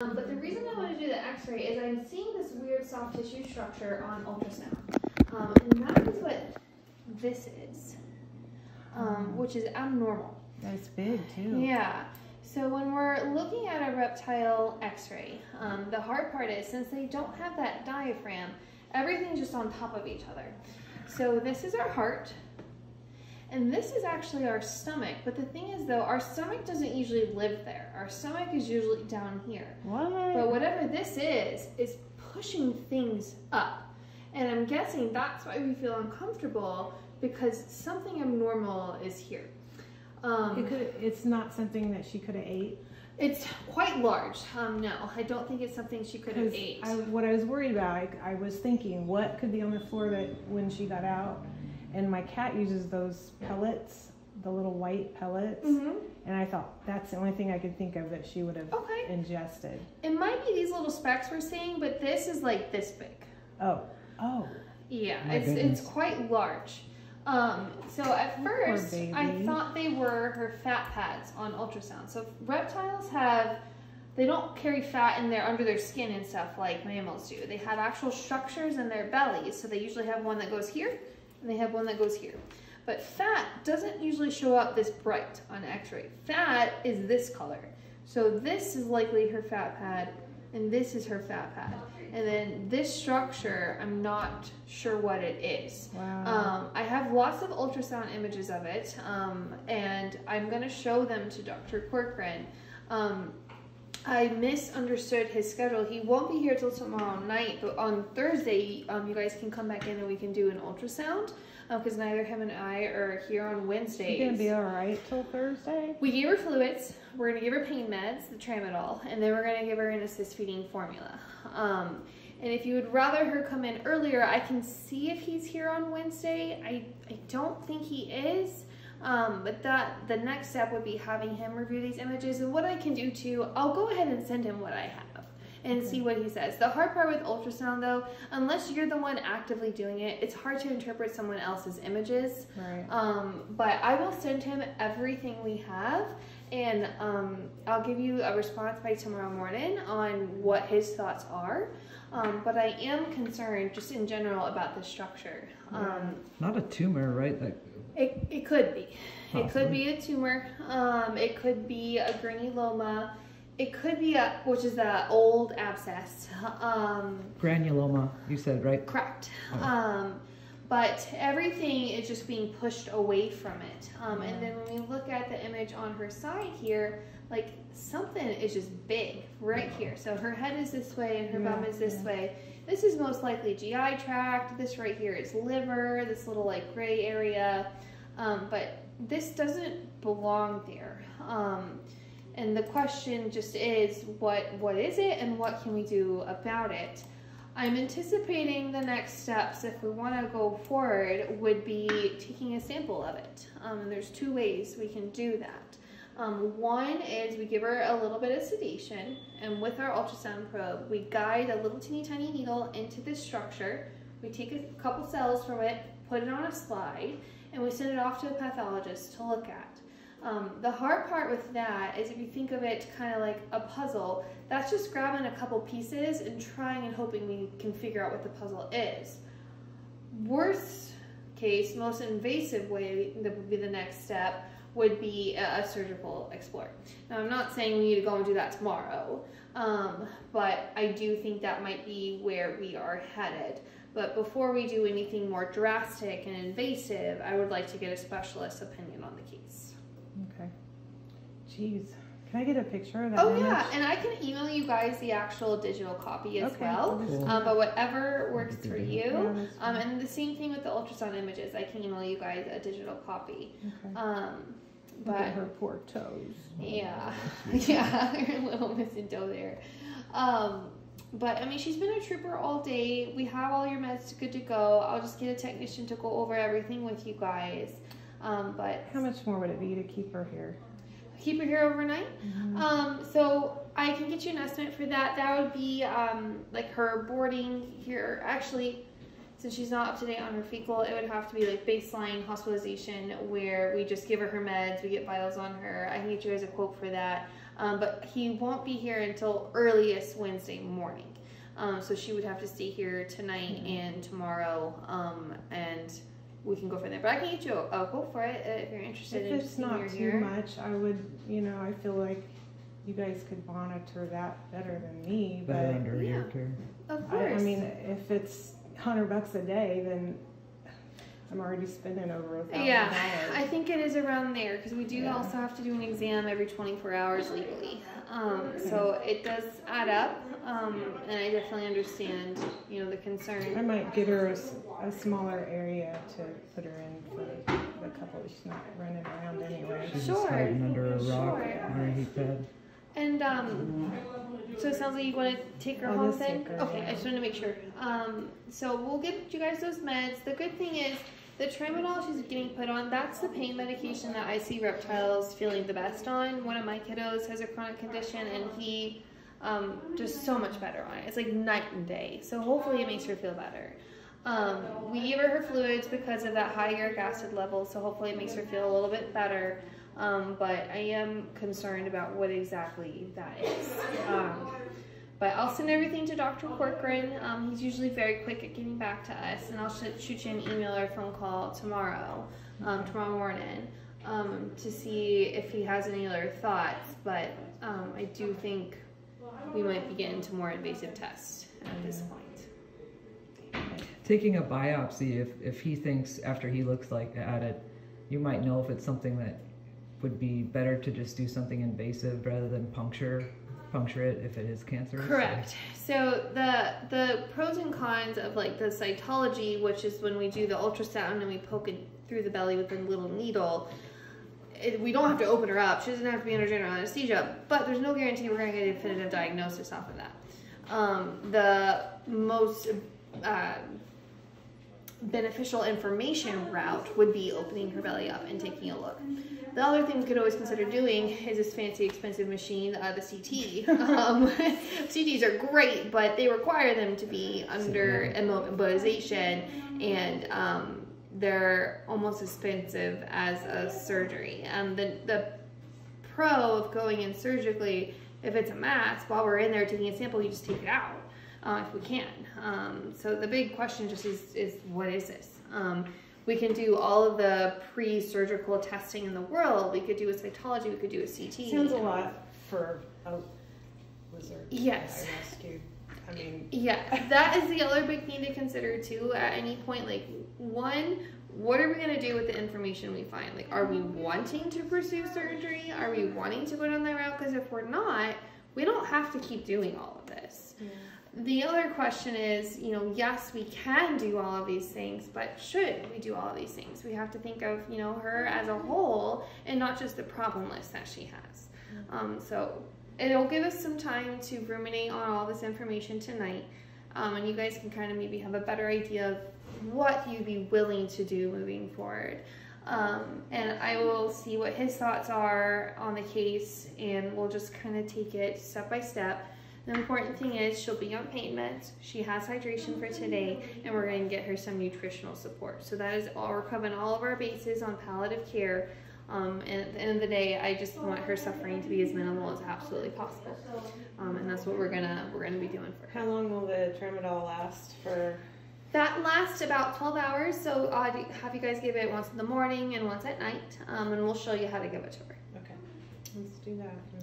But the reason I want to do the x-ray is I'm seeing this weird soft tissue structure on ultrasound. And that is what this is, which is abnormal. That's big too. Yeah. So when we're looking at a reptile x-ray, the hard part is since they don't have that diaphragm, everything's just on top of each other. So this is our heart. And this is actually our stomach, but the thing is though, our stomach doesn't usually live there. Our stomach is usually down here. What? But whatever this is pushing things up. And I'm guessing that's why we feel uncomfortable, because something abnormal is here. It's not something that she could have ate? It's quite large. No, I don't think it's something she could have ate. What I was worried about, I was thinking, what could be on the floor that when she got out? And my cat uses those pellets, the little white pellets, and I thought that's the only thing I could think of that she would have ingested. It might be these little specks we're seeing, but this is like this big. Oh, oh. Yeah, it's quite large. So at first, I thought they were her fat pads on ultrasound. So reptiles have, they don't carry fat in there under their skin and stuff like mammals do. They have actual structures in their bellies, so they usually have one that goes here, and they have one that goes here. But fat doesn't usually show up this bright on x-ray. Fat is this color. So this is likely her fat pad, and this is her fat pad. And then this structure, I'm not sure what it is. Wow. I have lots of ultrasound images of it, and I'm gonna show them to Dr. Corcoran. I misunderstood his schedule. He won't be here till tomorrow night, but on Thursday, you guys can come back in and we can do an ultrasound, because neither him and I are here on Wednesdays. She's gonna be all right till Thursday? We gave her fluids, we're gonna give her pain meds, the tramadol, and then we're gonna give her an assist feeding formula. And if you would rather her come in earlier, I can see if he's here on Wednesday. I don't think he is. But the next step would be having him review these images, and what I can do too, I'll go ahead and send him what I have and see what he says. The hard part with ultrasound though, unless you're the one actively doing it, it's hard to interpret someone else's images. Right. But I will send him everything we have, and I'll give you a response by tomorrow morning on what his thoughts are. But I am concerned just in general about the structure. Not a tumor, right? It could be. Awesome. It could be a tumor. It could be a granuloma. It could be a, which is an old abscess. Granuloma, you said, right? Correct. Oh. But everything is just being pushed away from it. And then when we look at the image on her side here, like something is just big right here. So her head is this way and her bum is this way. This is most likely GI tract. This right here is liver, this little like gray area. But this doesn't belong there. And the question just is, what is it and what can we do about it? I'm anticipating the next steps, if we want to go forward, would be taking a sample of it. And there's two ways we can do that. One is we give her a little bit of sedation, and with our ultrasound probe, we guide a little teeny tiny needle into this structure. We take a couple cells from it, put it on a slide, and we send it off to a pathologist to look at. The hard part with that is if you think of it kind of like a puzzle, that's just grabbing a couple pieces and trying and hoping we can figure out what the puzzle is. Worst case, most invasive way that would be the next step would be a surgical explorer. Now I'm not saying we need to go and do that tomorrow, but I do think that might be where we are headed. But before we do anything more drastic and invasive, I would like to get a specialist's opinion on the case. Okay. Jeez. Can I get a picture of that? Oh, yeah, and I can email you guys the actual digital copy as well. Cool. But whatever works for you. Yeah, and the same thing with the ultrasound images. I can email you guys a digital copy. Okay. But her poor toes. Yeah, her little missing toe there. But I mean, she's been a trooper all day. We have all your meds good to go. I'll just get a technician to go over everything with you guys. But how much more would it be to keep her here? Keep her here overnight. So I can get you an estimate for that. That would be like her boarding here. Actually, since she's not up to date on her fecal, it would have to be like baseline hospitalization where we just give her her meds, we get vitals on her. I can get you guys a quote for that. but he won't be here until earliest Wednesday morning. So she would have to stay here tonight and tomorrow, and we can go from there. But I can get you a quote for it if you're interested. If it's not too much, I would, you know, I feel like you guys could monitor that better than me. But under your care. Of course. I mean, if it's $100 a day, then I'm already spending over $1,000. Yeah, I think it is around there, because we do also have to do an exam every 24 hours legally. So it does add up, and I definitely understand, you know, the concern. I might get her a smaller area to put her in for a couple. She's not running around anyway. She's just hiding under a rock, under a heat bed. And so it sounds like you want to take her home then? Okay, I just wanted to make sure. So we'll get you guys those meds. The good thing is the tramadol she's getting put on, that's the pain medication that I see reptiles feeling the best on. One of my kiddos has a chronic condition, and he just so much better on it. It's like night and day. So hopefully it makes her feel better. We give her fluids because of that high uric acid level, so hopefully it makes her feel a little bit better. But I am concerned about what exactly that is. But I'll send everything to Dr. Corcoran. He's usually very quick at getting back to us, and I'll shoot you an email or a phone call tomorrow, tomorrow morning, to see if he has any other thoughts. But I do think we might be getting to more invasive tests at this point. Taking a biopsy, if he thinks after he looks at it, you might know if it's something that would be better to just do something invasive rather than puncture it if it is cancerous. Correct. So the pros and cons of the cytology, which is when we do the ultrasound and we poke it through the belly with a little needle, we don't have to open her up. She doesn't have to be under general anesthesia, but there's no guarantee we're going to get a definitive diagnosis off of that. The most beneficial information route would be opening her belly up and taking a look. The other thing we could always consider doing is this fancy, expensive machine, the CT. CTs are great, but they require them to be under immobilization, and they're almost as expensive as a surgery. The pro of going in surgically, if it's a mass, while we're in there taking a sample, you just take it out if we can. So the big question just is what is this? We can do all of the pre-surgical testing in the world. We could do a cytology, we could do a CT. Sounds a lot for a lizard. Yes. I mean. Yeah, that is the other big thing to consider too at any point. One, what are we gonna do with the information we find? Are we wanting to pursue surgery? Are we wanting to go down that route? Because if we're not, we don't have to keep doing all of this. Yeah. The other question is, yes, we can do all of these things, but should we do all of these things? We have to think of, her as a whole and not just the problem list that she has. So it'll give us some time to ruminate on all this information tonight, and you guys can kind of maybe have a better idea of what you'd be willing to do moving forward. And I will see what his thoughts are on the case, and we'll just kind of take it step by step. The important thing is she'll be on pain meds, she has hydration for today, and we're going to get her some nutritional support. So that is all, we're covering all of our bases on palliative care. And at the end of the day, I just want her suffering to be as minimal as absolutely possible. And that's what we're gonna be doing for her. How long will the tramadol last for? That lasts about 12 hours, so I'll have you guys give it once in the morning and once at night, and we'll show you how to give it to her. Okay, let's do that.